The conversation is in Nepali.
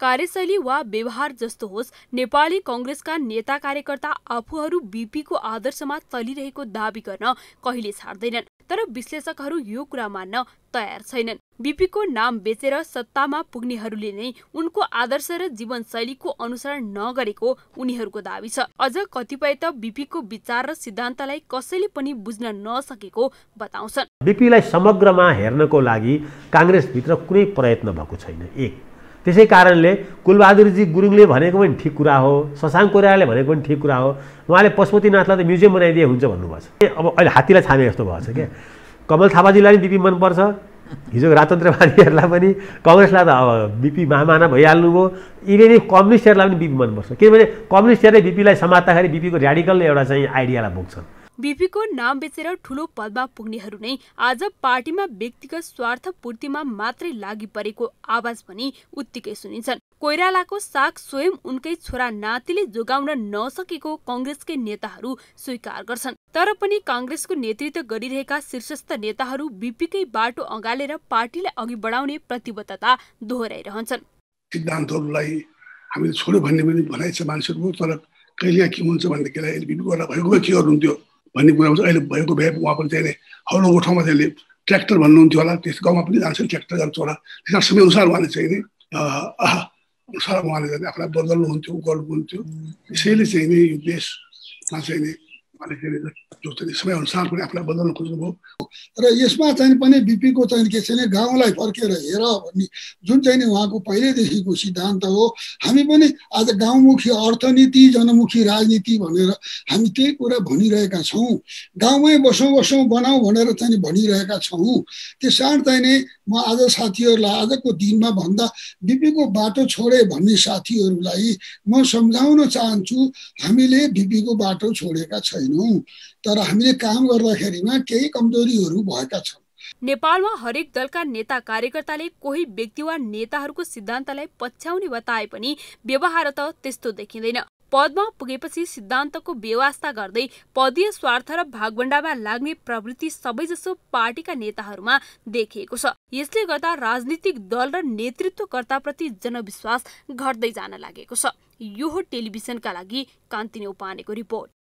कार्यशैली वा व्यवहार जस्तो होस्, नेपाली कांग्रेसका नेता कार्यकर्ता आफूहरू बीपीको आदर्शमा चलिरहेको दाबी गर्न कहिले छाड्दैनन्, तर विश्लेषकहरू यो कुरा मान्न तयार छैनन्। बीपीको नाम बेचेर सत्तामा पुग्नेहरूले नै उनको आदर्श र जीवनशैलीको अनुसरण नगरेको उनीहरूको दाबी छ। अझ कतिपय त बीपीको विचार र सिद्धान्तलाई कसैले पनि बुझ्न नसकेको बताउँछन्। बीपीलाई समग्रमा हेर्नको लागि कांग्रेसभित्र कुनै प्रयत्न भएको छैन। एक त्यसै कारणले कुलबहादुरजी गुरुङले भनेको पनि ठिक कुरा हो, शशाङ्क कोइरालाले भनेको पनि ठिक कुरा हो। उहाँले पशुपतिनाथलाई त म्युजियम बनाइदिए हुन्छ भन्नुभएको छ। अब अहिले हात्तीलाई छामे जस्तो भएको छ क्या। कमल थापाजीलाई पनि बीपी मनपर्छ, हिजो राजतन्त्रवादीहरूलाई पनि, कङ्ग्रेसलाई त अब बीपी महामानव भइहाल्नुभयो, इभेन कम्युनिस्टहरूलाई पनि बीपी मनपर्छ। किनभने कम्युनिस्टहरूले बीपीलाई समात्दाखेरि बीपीको ऱ्याडिकल एउटा चाहिँ आइडियालाई बोक्छन्। बीपीको नाम बेचेर ठूलो पदमा पुग्नेहरू नै आज पार्टीमा व्यक्तिगत स्वार्थ पूर्तिमा मात्रै लागि परेको आवाज पनि उत्तिकै सुनिन्छन्। कोइरालाको साग स्वयं उनकै छोरा नातिले जोगाउन नसकेको कांग्रेसकै नेताहरू स्वीकार गर्छन्, तर पनि कांग्रेसको नेतृत्व गरिरहेका शीर्षस्थ नेताहरू बीपीकै बाटो अँगालेर पार्टीलाई अघि बढाउने प्रतिबद्धता दोहोऱ्याइरहन्छन्। सिद्धान्तहरूलाई हामीले छोड्यो भन्ने पनि भनाइ छ मान्छेहरूको, तर कहिले के हुन्छ भन्दाखेरि बीपीको भएको के गर्नुहुन्थ्यो भन्ने कुरामा अहिले भएको भए उहाँ पनि चाहिँ हलोको ठाउँमा चाहिँ ट्र्याक्टर भन्नुहुन्थ्यो होला, त्यस गाउँमा पनि जान्छ ट्र्याक्टर जान्छ होला। त्यसमा समयअनुसार उहाँले चाहिँ अनुसार उहाँले चाहिँ आफूलाई बदल्नुहुन्थ्यो, गर्नुहुन्थ्यो। त्यसैले चाहिँ नि यो देशमा चाहिँ नि उहाँले चाहिँ जो चाहिँ समयअनुसार पनि आफूलाई बदल्न खोज्नुभयो। र यसमा चाहिँ पनि बीपीको चाहिँ के छ भने गाउँलाई फर्केर हेर भन्ने जुन चाहिँ नि उहाँको पहिल्यैदेखिको सिद्धान्त हो। हामी पनि आज गाउँमुखी अर्थनीति, जनमुखी राजनीति भनेर हामी त्यही कुरा भनिरहेका छौँ। गाउँमै बसौँ बसौँ बनाऊ भनेर चाहिँ भनिरहेका छौँ। त्यसकारण चाहिँ नि म आज साथीहरूलाई आजको दिनमा भन्दा बीपीको बाटो छोडे भन्ने साथीहरूलाई म सम्झाउन चाहन्छु, हामीले बीपीको बाटो छोडेका छैनौँ, तर हामीले काम गर्दाखेरिमा केही कमजोरीहरू भएका छन्। नेपालमा हरेक दलका नेता कार्यकर्ताले कोही व्यक्ति वा नेताहरूको सिद्धान्तलाई पछ्याउने बताए पनि व्यवहार त त्यस्तो देखिँदैन। पदमा पुगेपछि सिद्धान्तको व्यवस्था गर्दै पदीय स्वार्थ र भागवण्डामा लाग्ने प्रवृत्ति सबैजसो पार्टीका नेताहरूमा देखिएको छ। यसले गर्दा राजनीतिक दल र नेतृत्वकर्ताप्रति जनविश्वास घट्दै जान लागेको छ। यो टेलिभिजनका लागि कान्ति नेउपानेको रिपोर्ट।